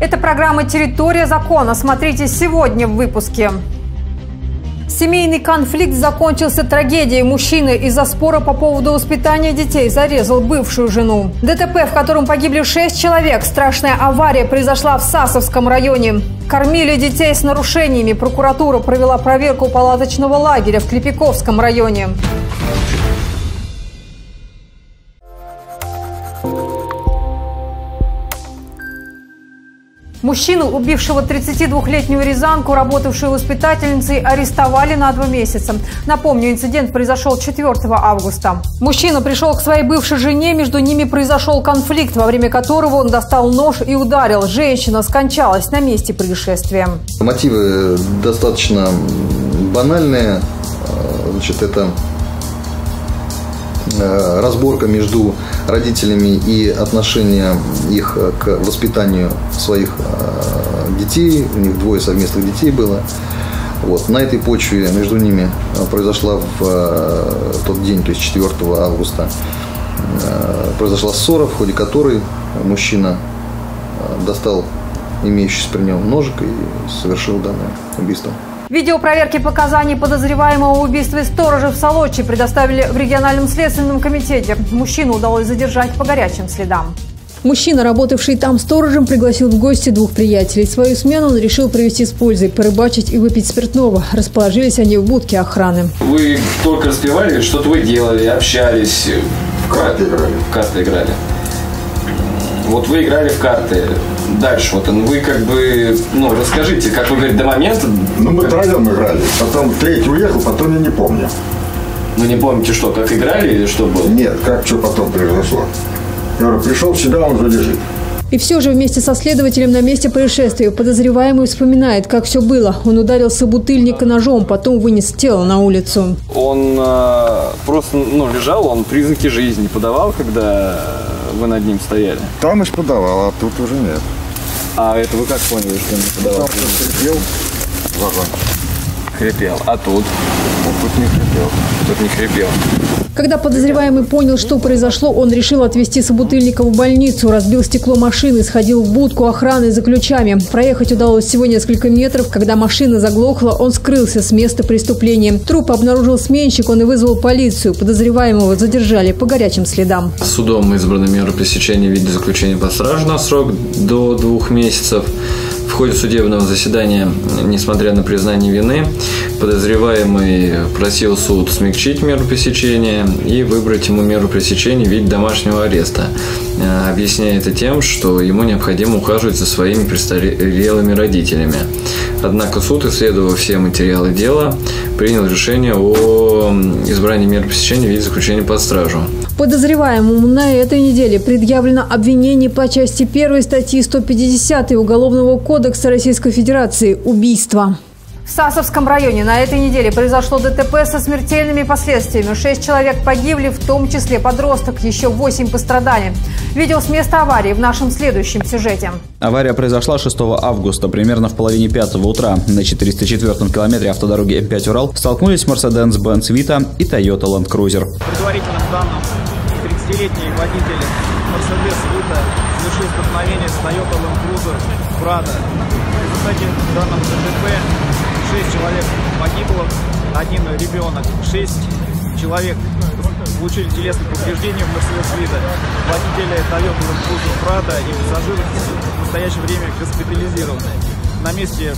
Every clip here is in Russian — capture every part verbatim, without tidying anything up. Это программа «Территория закона». Смотрите сегодня в выпуске. Семейный конфликт закончился трагедией. Мужчина из-за спора по поводу воспитания детей зарезал бывшую жену. ДТП, в котором погибли шесть человек. Страшная авария произошла в Сасовском районе. Кормили детей с нарушениями. Прокуратура провела проверку палаточного лагеря в Трепяковском районе. Мужчину, убившего тридцатидвухлетнюю рязанку, работавшую воспитательницей, арестовали на два месяца. Напомню, инцидент произошел четвёртого августа. Мужчина пришел к своей бывшей жене, между ними произошел конфликт, во время которого он достал нож и ударил. Женщина скончалась на месте происшествия. Мотивы достаточно банальные. Значит, это разборка между родителями и отношение их к воспитанию своих детей. У них двое совместных детей было. Вот. На этой почве между ними произошла в тот день, то есть четвёртого августа, произошла ссора, в ходе которой мужчина достал имеющийся при нем ножик и совершил данное убийство. Видео проверки показаний подозреваемого в убийстве сторожа в Солочи предоставили в региональном следственном комитете. Мужчину удалось задержать по горячим следам. Мужчина, работавший там сторожем, пригласил в гости двух приятелей. Свою смену он решил провести с пользой, порыбачить и выпить спиртного. Расположились они в будке охраны. Вы только разговаривали, что-то вы делали, общались. В карты играли. В карты играли. Вот вы играли в карты. Дальше вот он, вы как бы, ну, расскажите, как вы говорите, до момента... Ну, мы втроем играли, потом третий уехал, потом я не помню. Ну, не помните что, как играли или что было? Нет, как, что потом произошло. Я говорю, пришел сюда, он уже лежит. И все же вместе со следователем на месте происшествия подозреваемый вспоминает, как все было. Он ударил собутыльника ножом, потом вынес тело на улицу. Он э, просто, ну, лежал, он признаки жизни подавал, когда вы над ним стояли. Там уж подавал, а тут уже нет. А это вы как поняли, что он не подавал? Там хрипел в огонь. Хрипел. А тут? Вот тут не хрипел. Тут не хрипел. Когда подозреваемый понял, что произошло, он решил отвезти собутыльника в больницу, разбил стекло машины, сходил в будку охраны за ключами. Проехать удалось всего несколько метров. Когда машина заглохла, он скрылся с места преступления. Труп обнаружил сменщик, он и вызвал полицию. Подозреваемого задержали по горячим следам. Судом избраны меры пресечения в виде заключения под стражу на срок до двух месяцев. В ходе судебного заседания, несмотря на признание вины, подозреваемый просил суд смягчить меру пресечения и выбрать ему меру пресечения в виде домашнего ареста, объясняя это тем, что ему необходимо ухаживать за своими престарелыми родителями. Однако суд, исследовав все материалы дела, принял решение о избрании меры пресечения в виде заключения под стражу. Подозреваемому на этой неделе предъявлено обвинение по части первой статьи сто пятидесятой Уголовного кодекса Российской Федерации «Убийство». В Сасовском районе на этой неделе произошло ДТП со смертельными последствиями. Шесть человек погибли, в том числе подросток, еще восемь пострадали. Видео с места аварии в нашем следующем сюжете. Авария произошла шестого августа, примерно в половине пятого утра. На четыреста четвёртом километре автодороги М пять Урал столкнулись Mercedes-Benz Vita и Toyota Land Cruiser. Предварительно данным, тридцатилетний водитель Mercedes Vita совершил столкновение с Toyota Land Cruiser Prado. В результате данного ДТП шесть человек погибло, один ребенок. шесть человек получили телесные повреждения в Mercedes Vita. Водители Toyota Land Cruiser Prado и пассажиры в настоящее время госпитализированы. На месте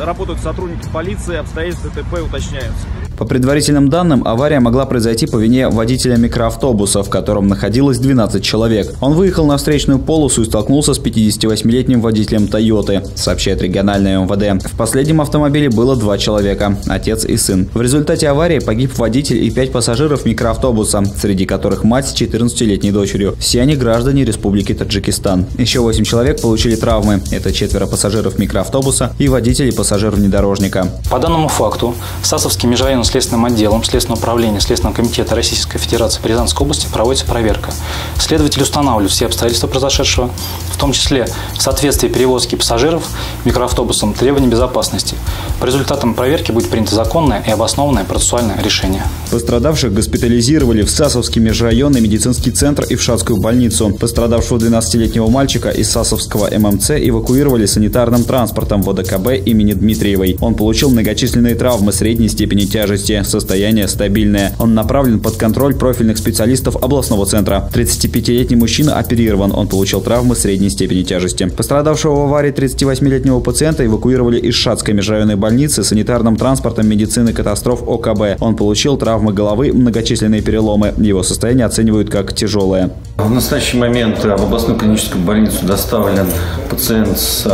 работают сотрудники полиции, обстоятельства ДТП уточняются. По предварительным данным, авария могла произойти по вине водителя микроавтобуса, в котором находилось двенадцать человек. Он выехал на встречную полосу и столкнулся с пятидесятивосьмилетним водителем «Тойоты», сообщает региональное МВД. В последнем автомобиле было два человека – отец и сын. В результате аварии погиб водитель и пять пассажиров микроавтобуса, среди которых мать с четырнадцатилетней дочерью. Все они граждане Республики Таджикистан. Еще восемь человек получили травмы. Это четверо пассажиров микроавтобуса и водитель и пассажир внедорожника. По данному факту, Сасовский межрайонный Следственным отделом Следственного управления Следственного комитета Российской Федерации по Рязанской области проводится проверка. Следователи устанавливают все обстоятельства произошедшего, в том числе в соответствии перевозки пассажиров микроавтобусом требований безопасности. По результатам проверки будет принято законное и обоснованное процессуальное решение. Пострадавших госпитализировали в Сасовский межрайонный медицинский центр и в Шацкую больницу. Пострадавшего двенадцатилетнего мальчика из Сасовского ММЦ эвакуировали санитарным транспортом в ОДКБ имени Дмитриевой. Он получил многочисленные травмы средней степени тяжести. Состояние стабильное. Он направлен под контроль профильных специалистов областного центра. тридцатипятилетний мужчина оперирован. Он получил травмы средней степени тяжести. Пострадавшего в аварии тридцативосьмилетнего пациента эвакуировали из Шацкой межрайонной больницы санитарным транспортом медицины катастроф ОКБ. Он получил травмы головы, многочисленные переломы. Его состояние оценивают как тяжелое. В настоящий момент в областную клиническую больницу доставлен пациент с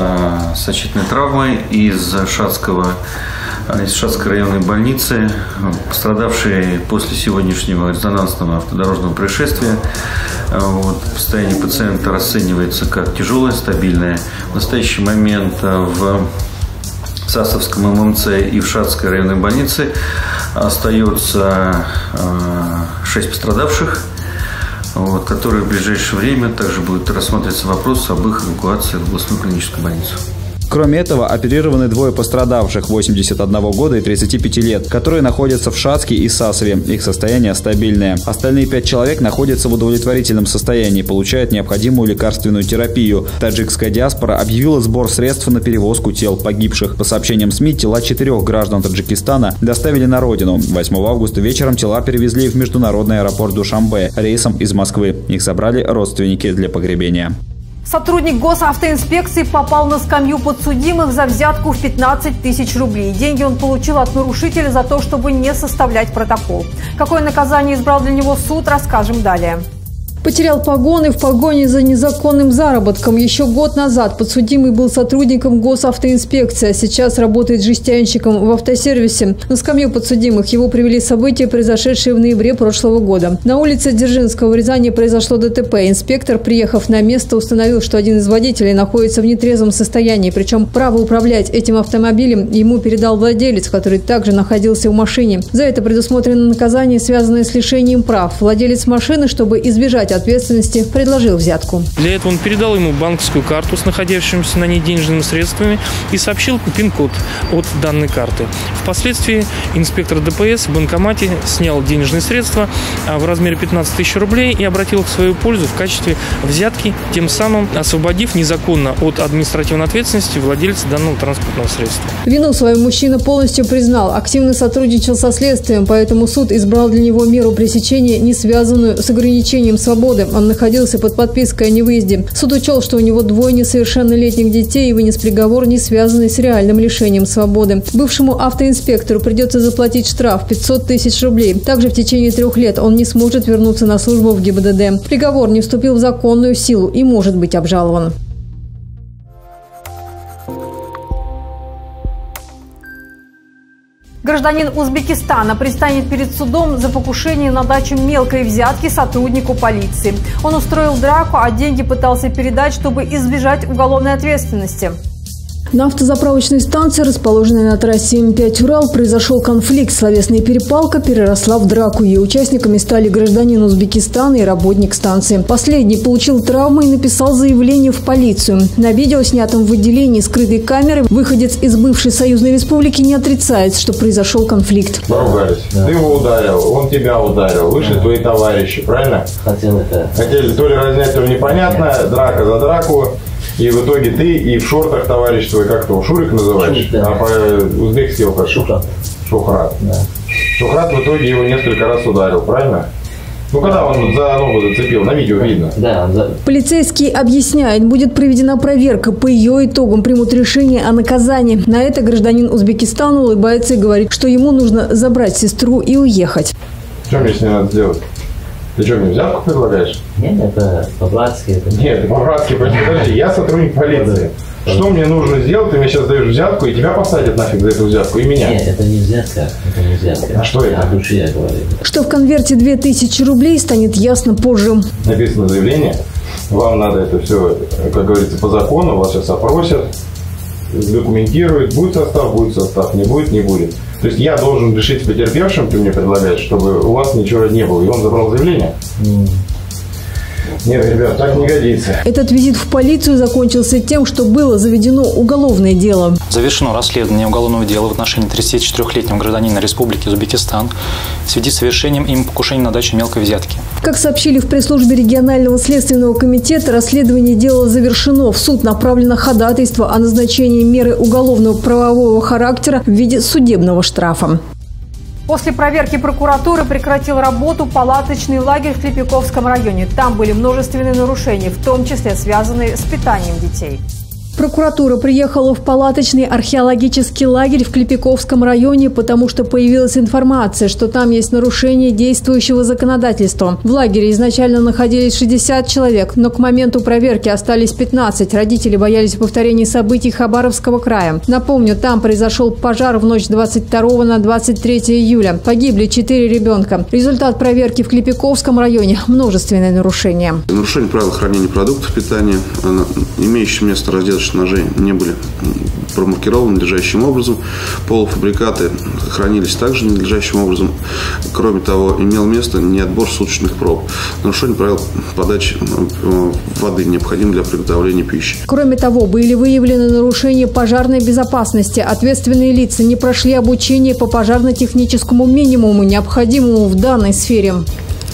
сочетательной травмой из Шацкого Из Шацкой районной больницы, пострадавший после сегодняшнего резонансного автодорожного происшествия. Вот, состояние пациента расценивается как тяжелое, стабильное. В настоящий момент в Сасовском ММЦ и в Шацкой районной больнице остается шесть пострадавших, вот, которые в ближайшее время также будет рассматриваться вопрос об их эвакуации в областную клиническую больницу. Кроме этого, оперированы двое пострадавших восьмидесяти одного года и тридцати пяти лет, которые находятся в Шацке и Сасове. Их состояние стабильное. Остальные пять человек находятся в удовлетворительном состоянии, получают необходимую лекарственную терапию. Таджикская диаспора объявила сбор средств на перевозку тел погибших. По сообщениям СМИ, тела четырех граждан Таджикистана доставили на родину. восьмого августа вечером тела перевезли в международный аэропорт Душанбе рейсом из Москвы. Их собрали родственники для погребения. Сотрудник госавтоинспекции попал на скамью подсудимых за взятку в пятнадцать тысяч рублей. Деньги он получил от нарушителя за то, чтобы не составлять протокол. Какое наказание избрал для него суд, расскажем далее. Потерял погоны в погоне за незаконным заработком. Еще год назад подсудимый был сотрудником госавтоинспекции, а сейчас работает жестянщиком в автосервисе. На скамью подсудимых его привели события, произошедшие в ноябре прошлого года. На улице Дзержинского в Рязани произошло ДТП. Инспектор, приехав на место, установил, что один из водителей находится в нетрезвом состоянии. Причем право управлять этим автомобилем ему передал владелец, который также находился в машине. За это предусмотрено наказание, связанное с лишением прав. Владелец машины, чтобы избежать ответственности, предложил взятку. Для этого он передал ему банковскую карту с находящимися на ней денежными средствами и сообщил пин-код от данной карты. Впоследствии инспектор ДПС в банкомате снял денежные средства в размере пятнадцати тысяч рублей и обратил их в свою пользу в качестве взятки, тем самым освободив незаконно от административной ответственности владельца данного транспортного средства. Вину свою мужчина полностью признал, активно сотрудничал со следствием, поэтому суд избрал для него меру пресечения, не связанную с ограничением свободы. Он находился под подпиской о невыезде. Суд учел, что у него двое несовершеннолетних детей, и вынес приговор, не связанный с реальным лишением свободы. Бывшему автоинспектору придется заплатить штраф пятьсот тысяч рублей. Также в течение трех лет он не сможет вернуться на службу в ГИБДД. Приговор не вступил в законную силу и может быть обжалован. Гражданин Узбекистана предстанет перед судом за покушение на дачу мелкой взятки сотруднику полиции. Он устроил драку, а деньги пытался передать, чтобы избежать уголовной ответственности. На автозаправочной станции, расположенной на трассе М пять Урал, произошел конфликт. Словесная перепалка переросла в драку. Ее участниками стали гражданин Узбекистана и работник станции. Последний получил травмы и написал заявление в полицию. На видео, снятом в отделении скрытой камеры, выходец из бывшей союзной республики не отрицает, что произошел конфликт. Поругались. Да. Ты его ударил, он тебя ударил. Вышли да. твои товарищи, правильно? Хотели, да. Хотели то ли разнять, то ли непонятно. Нет. Драка за драку. И в итоге ты и в шортах, товарищ твой, как то, Шурик называешь, Шурик, да. а по-узбекски его как? Шухрат. Шухрат. Да. Шухрат в итоге его несколько раз ударил, правильно? Ну, когда он за ногу зацепил, на видео видно. Да, да. Полицейский объясняет, будет проведена проверка. По ее итогам примут решение о наказании. На это гражданин Узбекистана улыбается и говорит, что ему нужно забрать сестру и уехать. Что мне с ней надо сделать? Ты что, мне взятку предлагаешь? Нет, это по-братски. Это... Нет, это по-братски. Подожди, я сотрудник полиции. Что мне нужно сделать? Ты мне сейчас даешь взятку, и тебя посадят нафиг за эту взятку, и меня. Нет, это не взятка. Это не взятка. А что это? О душе я говорю. Что в конверте две тысячи рублей, станет ясно позже. Написано заявление. Вам надо это все, как говорится, по закону. Вас сейчас опросят, документируют. Будет состав, будет состав. Не будет, не будет. То есть я должен решить с потерпевшим, ты мне предлагаешь, чтобы у вас ничего не было. И он забрал заявление. Mm. Нет, ребят, так не годится. Этот визит в полицию закончился тем, что было заведено уголовное дело. Завершено расследование уголовного дела в отношении тридцатичетырёхлетнего гражданина Республики Узбекистан в связи с совершением им покушения на дачу мелкой взятки. Как сообщили в пресс-службе регионального следственного комитета, расследование дела завершено. В суд направлено ходатайство о назначении меры уголовного правового характера в виде судебного штрафа. После проверки прокуратуры прекратил работу палаточный лагерь в Трепяковском районе. Там были множественные нарушения, в том числе связанные с питанием детей. Прокуратура приехала в палаточный археологический лагерь в Клепиковском районе, потому что появилась информация, что там есть нарушение действующего законодательства. В лагере изначально находились шестьдесят человек, но к моменту проверки остались пятнадцать. Родители боялись повторения событий Хабаровского края. Напомню, там произошел пожар в ночь двадцать второго на двадцать третье июля. Погибли четыре ребенка. Результат проверки в Клепиковском районе – множественное нарушение. Нарушение правил хранения продуктов питания, имеющие место раздел ножей не были промаркированы надлежащим образом, полуфабрикаты хранились также ненадлежащим образом. Кроме того, имел место неотбор суточных проб, нарушение правил подачи воды, необходимой для приготовления пищи. Кроме того, были выявлены нарушения пожарной безопасности. Ответственные лица не прошли обучение по пожарно-техническому минимуму, необходимому в данной сфере.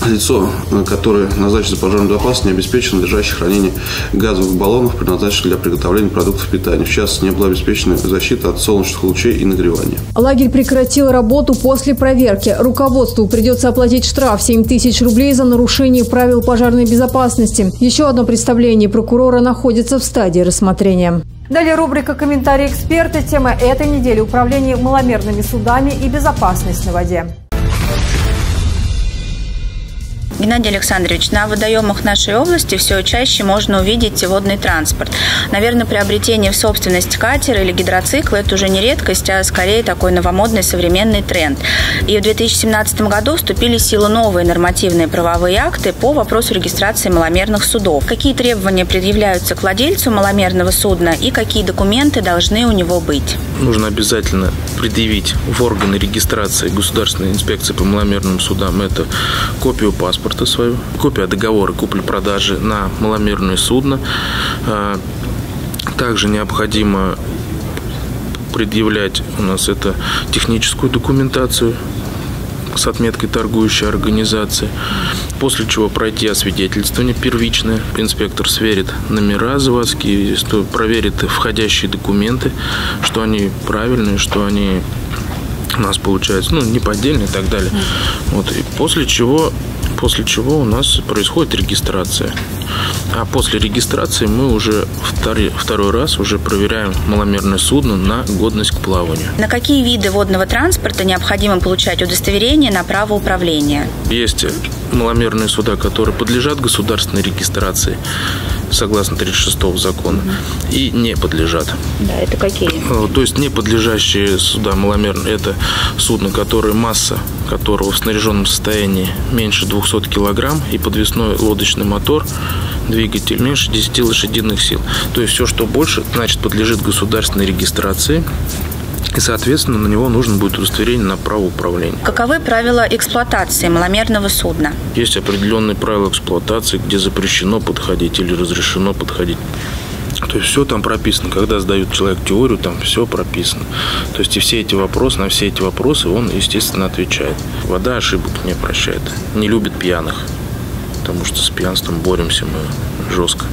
Лицо, которое назначено за пожарную безопасность, не обеспечено надлежащее хранение газовых баллонов, предназначенных для приготовления продуктов питания. В частности, не была обеспечена защита от солнечных лучей и нагревания. Лагерь прекратил работу после проверки. Руководству придется оплатить штраф семь тысяч рублей за нарушение правил пожарной безопасности. Еще одно представление прокурора находится в стадии рассмотрения. Далее рубрика «Комментарии эксперта». Тема этой недели – управление маломерными судами и безопасность на воде. Геннадий Александрович, на водоемах нашей области все чаще можно увидеть водный транспорт. Наверное, приобретение в собственность катера или гидроцикла – это уже не редкость, а скорее такой новомодный современный тренд. И в две тысячи семнадцатом году вступили в силу новые нормативные правовые акты по вопросу регистрации маломерных судов. Какие требования предъявляются к владельцу маломерного судна и какие документы должны у него быть? Нужно обязательно предъявить в органы регистрации Государственной инспекции по маломерным судам это копию паспорта, свою, копия договора купли-продажи на маломерное судно. Также необходимо предъявлять у нас это техническую документацию с отметкой торгующей организации, после чего пройти освидетельствование первичное. Инспектор сверит номера заводские, проверит входящие документы, что они правильные, что они у нас получаются, ну, не поддельные и так далее. Вот, и после чего После чего у нас происходит регистрация. А после регистрации мы уже второй, второй раз уже проверяем маломерное судно на годность к плаванию. На какие виды водного транспорта необходимо получать удостоверение на право управления? Есть маломерные суда, которые подлежат государственной регистрации, согласно тридцать шестого закона, mm-hmm. и не подлежат. Да, это какие? То есть не подлежащие суда маломерные – это судно, которое масса которого в снаряженном состоянии меньше двухсот килограмм и подвесной лодочный мотор, двигатель меньше десяти лошадиных сил. То есть все, что больше, значит, подлежит государственной регистрации. И, соответственно, на него нужно будет удостоверение на право управления. Каковы правила эксплуатации маломерного судна? Есть определенные правила эксплуатации, где запрещено подходить или разрешено подходить. То есть все там прописано. Когда сдают человек теорию, там все прописано. То есть и все эти вопросы, на все эти вопросы он, естественно, отвечает. Вода ошибок не прощает. Не любит пьяных. Потому что с пьянством боремся мы жестко.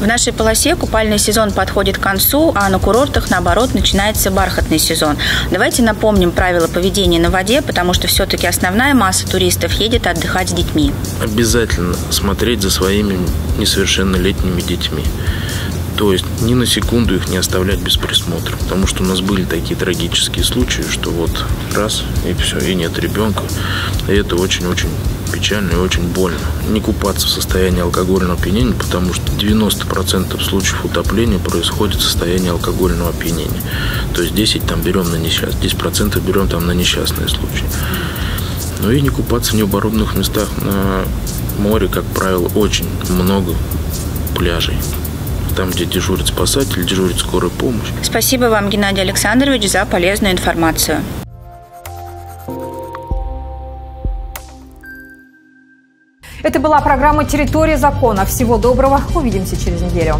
В нашей полосе купальный сезон подходит к концу, а на курортах, наоборот, начинается бархатный сезон. Давайте напомним правила поведения на воде, потому что все-таки основная масса туристов едет отдыхать с детьми. Обязательно смотреть за своими несовершеннолетними детьми. То есть ни на секунду их не оставлять без присмотра. Потому что у нас были такие трагические случаи, что вот раз и все, и нет ребенка. И это очень-очень печально и очень больно. Не купаться в состоянии алкогольного опьянения, потому что девяносто процентов случаев утопления происходит в состоянии алкогольного опьянения. То есть десять процентов там берем на несчастные, десять процентов берем там на несчастные случаи. Ну и не купаться в необорудованных местах. На море, как правило, очень много пляжей. Там, где дежурит спасатель, дежурит скорая помощь. Спасибо вам, Геннадий Александрович, за полезную информацию. Это была программа «Территория закона». Всего доброго. Увидимся через неделю.